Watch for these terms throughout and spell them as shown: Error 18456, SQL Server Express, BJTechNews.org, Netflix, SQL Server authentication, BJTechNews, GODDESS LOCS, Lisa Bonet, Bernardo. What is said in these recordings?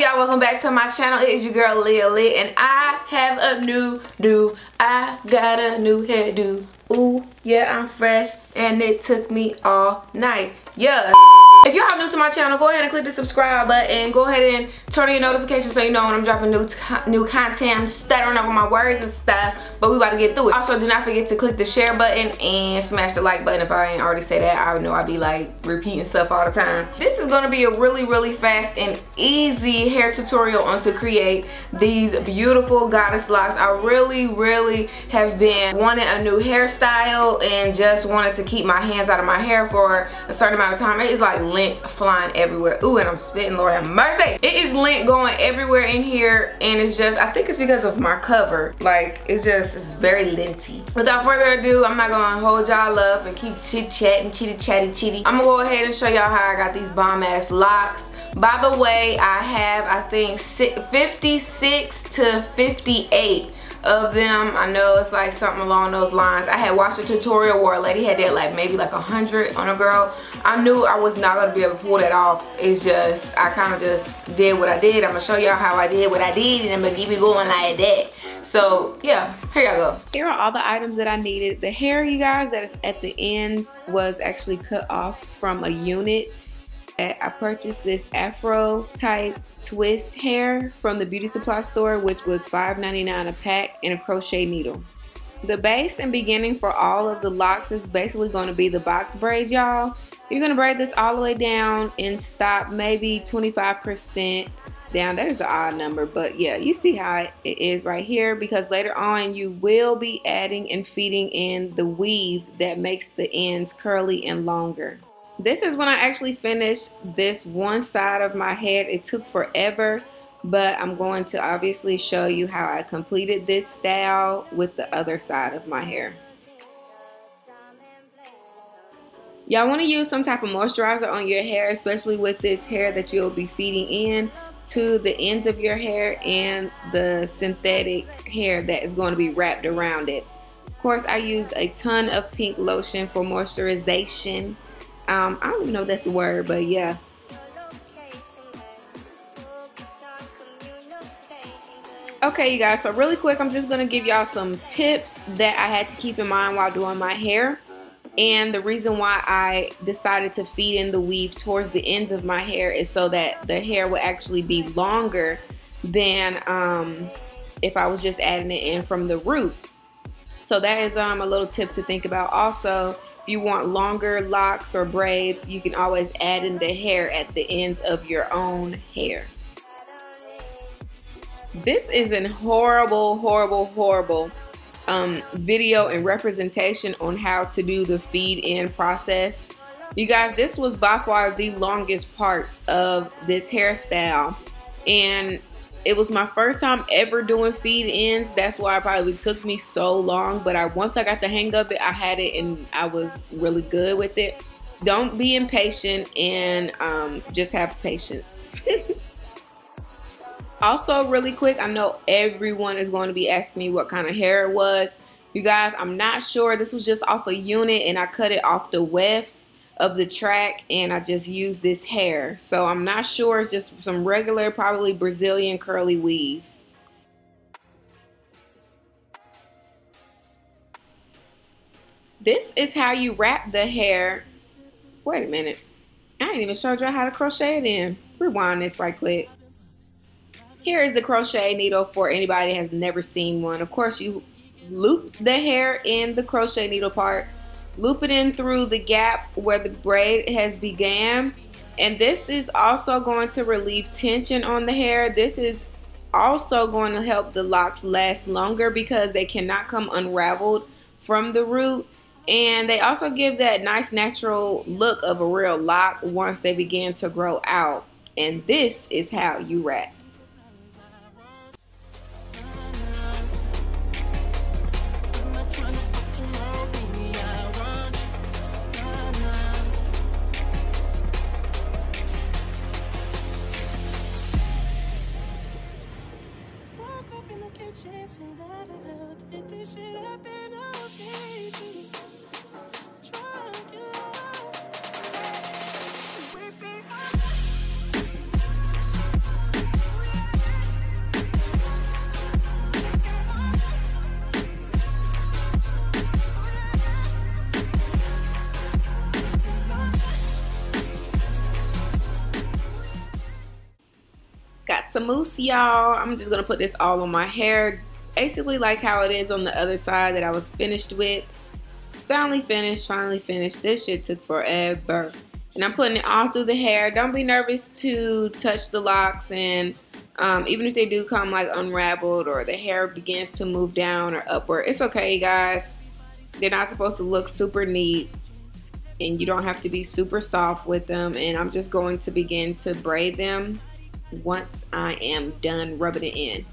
y'all? Welcome back to my channel. It is your girl Lily, and I have a new do. I got a new hairdo. Ooh, yeah, I'm fresh, and it took me all night. Yeah. If y'all are new to my channel, go ahead and click the subscribe button. Go ahead and turn on your notifications so you know when I'm dropping new content. I'm stuttering over my words and stuff, but we about to get through it. Also, do not forget to click the share button and smash the like button. If I ain't already say that, I know I be like repeating stuff all the time. This is going to be a really, really fast and easy hair tutorial on to create these beautiful goddess locks. I really, really have been wanting a new hairstyle and just wanted to keep my hands out of my hair for a certain amount of time. It is like lint flying everywhere. Ooh, and I'm spitting, Lord have mercy. It is lint going everywhere in here, and it's just, I think it's because of my cover. Like, it's just, it's very linty. Without further ado, I'm not gonna hold y'all up and keep chit-chatting, chitty-chatty-chitty. I'm gonna go ahead and show y'all how I got these bomb-ass locks. By the way, I have, I think, 56 to 58 of them. I know it's like something along those lines. I had watched a tutorial where a lady had that like maybe like 100 on a girl. I knew I was not gonna be able to pull that off. It's just, I kind of just did what I did. I'm gonna show y'all how I did what I did, and I'm gonna keep it going like that. So yeah, here y'all go. Here are all the items that I needed. The hair, you guys, that is at the ends was actually cut off from a unit. I purchased this afro type twist hair from the beauty supply store, which was $5.99 a pack, and a crochet needle. The base and beginning for all of the locks is basically going to be the box braids, y'all. You're going to braid this all the way down and stop maybe 25% down. That is an odd number, but yeah, you see how it is right here, because later on you will be adding and feeding in the weave that makes the ends curly and longer. This is when I actually finished this one side of my head. It took forever, but I'm going to obviously show you how I completed this style with the other side of my hair. Y'all want to use some type of moisturizer on your hair, especially with this hair that you'll be feeding in to the ends of your hair and the synthetic hair that is going to be wrapped around it. Of course, I used a ton of pink lotion for moisturization. I don't even know if that's a word, but yeah. Okay, you guys, so really quick, I'm just gonna give y'all some tips that I had to keep in mind while doing my hair, and the reason why I decided to feed in the weave towards the ends of my hair is so that the hair will actually be longer than if I was just adding it in from the root. So that is a little tip to think about. Also, if you want longer locks or braids, you can always add in the hair at the ends of your own hair. This is an horrible, horrible, horrible video and representation on how to do the feed-in process. You guys, this was by far the longest part of this hairstyle, and it was my first time ever doing feed-ins. That's why it probably took me so long, but once I got the hang of it, I had it, and I was really good with it. Don't be impatient, and just have patience. Also, really quick, I know everyone is going to be asking me what kind of hair it was. You guys, I'm not sure. This was just off a unit, and I cut it off the wefts of the track, and I just used this hair, so I'm not sure. It's just some regular, probably Brazilian curly weave. This is how you wrap the hair. Wait a minute, I ain't even showed y'all how to crochet it in. Rewind this right quick. Here is the crochet needle for anybody that has never seen one. Of course, you loop the hair in the crochet needle part, loop it in through the gap where the braid has began, and this is also going to relieve tension on the hair. This is also going to help the locks last longer because they cannot come unraveled from the root, and they also give that nice natural look of a real lock once they begin to grow out. And this is how you wrap. got some mousse, y'all. I'm just gonna put this all on my hair, basically like how it is on the other side that I was finished with. Finally finished. This shit took forever. And I'm putting it all through the hair. Don't be nervous to touch the locks, and even if they do come like unraveled or the hair begins to move down or upward, it's okay, guys. They're not supposed to look super neat, and you don't have to be super soft with them. And I'm just going to begin to braid them once I am done rubbing it in.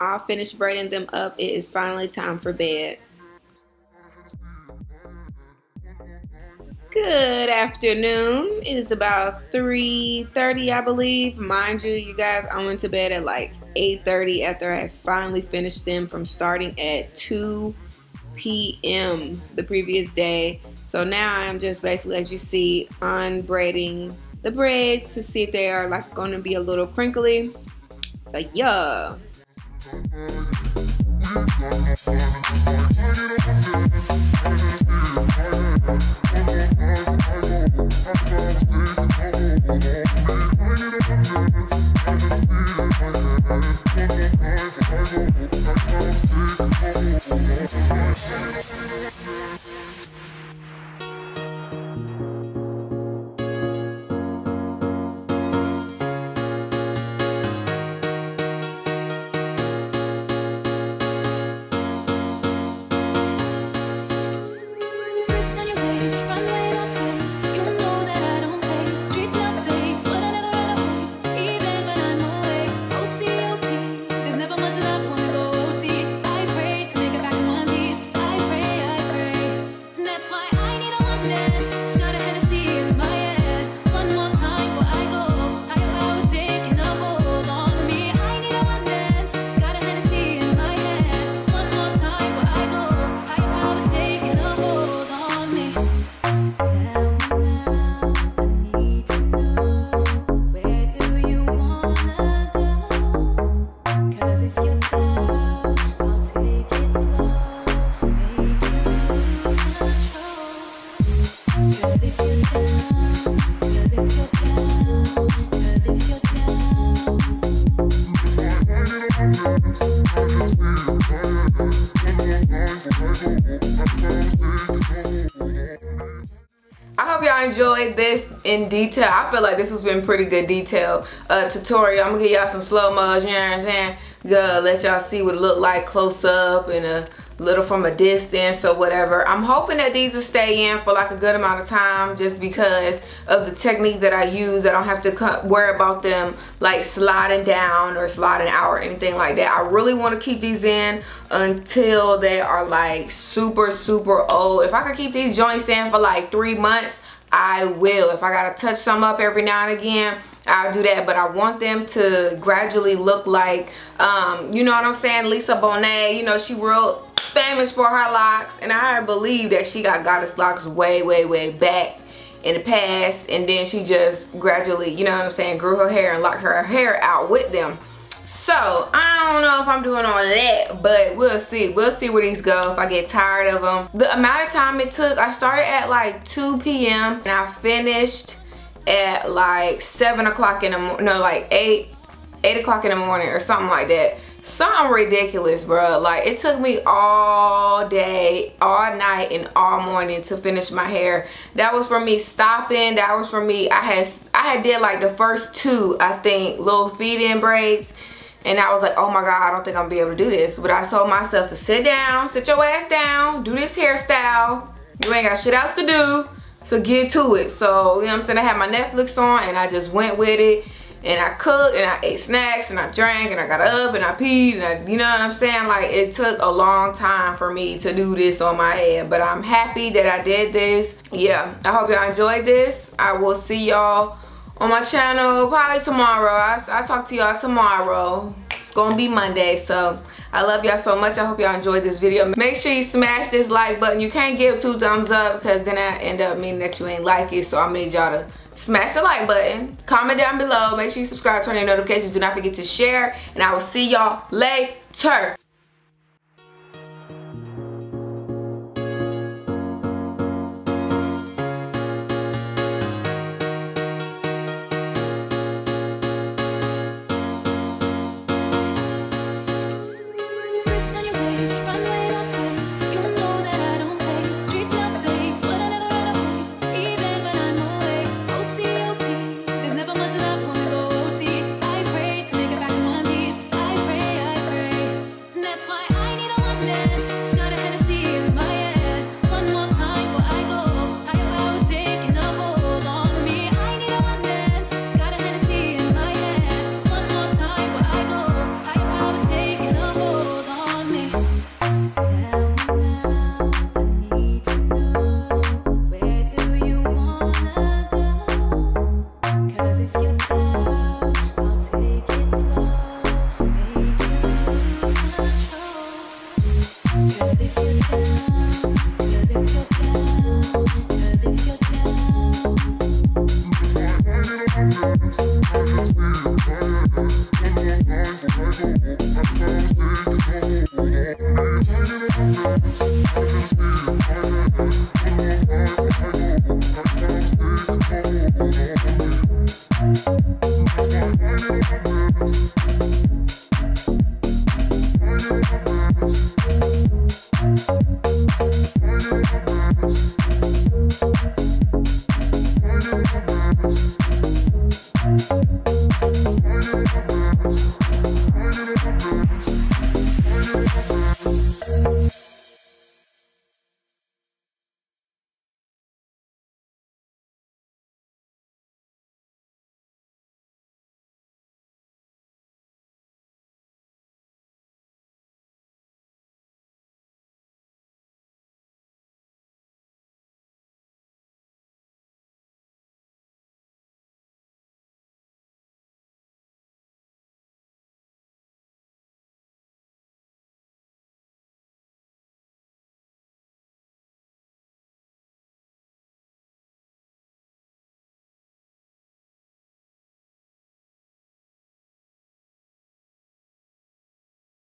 I'll finish braiding them up. It is finally time for bed. Good afternoon. It is about 3:30, I believe. Mind you guys, I went to bed at like 8:30 after I finally finished them from starting at 2 p.m. the previous day. So now I'm just basically, as you see, unbraiding the braids to see if they are like going to be a little crinkly. So yeah. I hope y'all enjoyed this in detail. I feel like this has been pretty good detail tutorial. I'm gonna give y'all some slow-mos, you know what I'm saying? Go let y'all see what it look like close up and a little from a distance or whatever. I'm hoping that these will stay in for like a good amount of time just because of the technique that I use. I don't have to worry about them like sliding down or sliding out or anything like that. I really want to keep these in until they are like super old. If I could keep these joints in for like 3 months, I will. If I gotta touch some up every now and again, I'll do that, but I want them to gradually look like, you know what I'm saying, Lisa Bonet. You know, she real famous for her locks, and I believe that she got goddess locks way back in the past, and then she just gradually, you know what I'm saying, grew her hair and locked her hair out with them. So, I don't know if I'm doing all that, but we'll see. We'll see where these go if I get tired of them. The amount of time it took, I started at like 2 p.m. and I finished at like 7 o'clock in the morning, no, like 8 o'clock in the morning or something like that. Something ridiculous, bro. Like, it took me all day, all night, and all morning to finish my hair. That was for me stopping. That was for me. I had did like the first two, I think, little feed-in braids. And I was like, oh my God, I don't think I'm gonna be able to do this. But I told myself to sit down, sit your ass down, do this hairstyle. You ain't got shit else to do, so get to it. So, you know what I'm saying? I had my Netflix on and I just went with it. And I cooked and I ate snacks and I drank and I got up and I peed and I, you know what I'm saying? Like, it took a long time for me to do this on my head. But I'm happy that I did this. Yeah, I hope y'all enjoyed this. I will see y'all on my channel probably tomorrow. I'll talk to y'all tomorrow. It's gonna be Monday, so I love y'all so much. I hope y'all enjoyed this video. Make sure you smash this like button. You can't give 2 thumbs up because then I end up meaning that you ain't like it. So I'm gonna need y'all to smash the like button, comment down below, make sure you subscribe, turn on your notifications, do not forget to share, and I will see y'all later.